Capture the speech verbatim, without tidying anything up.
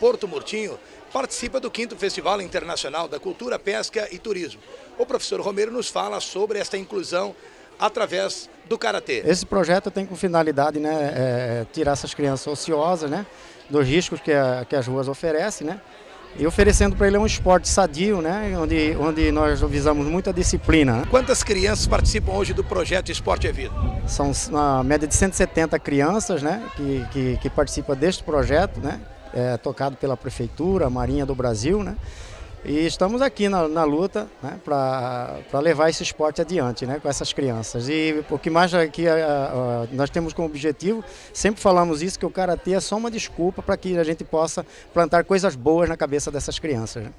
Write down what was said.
Porto Murtinho, participa do quinto Festival Internacional da Cultura, Pesca e Turismo. O professor Romero nos fala sobre esta inclusão através do Karatê. Esse projeto tem como finalidade, né, é, tirar essas crianças ociosas, né, dos riscos que, a, que as ruas oferecem, né, e oferecendo para ele um esporte sadio, né, onde, onde nós visamos muita disciplina. Né. Quantas crianças participam hoje do projeto Esporte É Vida? São uma média de cento e setenta crianças, né, que, que, que participam deste projeto, né, é, tocado pela Prefeitura, a Marinha do Brasil, né. E estamos aqui na, na luta, né, para levar esse esporte adiante, né, com essas crianças. E o que mais aqui a, a, nós temos como objetivo, sempre falamos isso, que o Karatê é só uma desculpa para que a gente possa plantar coisas boas na cabeça dessas crianças. Né.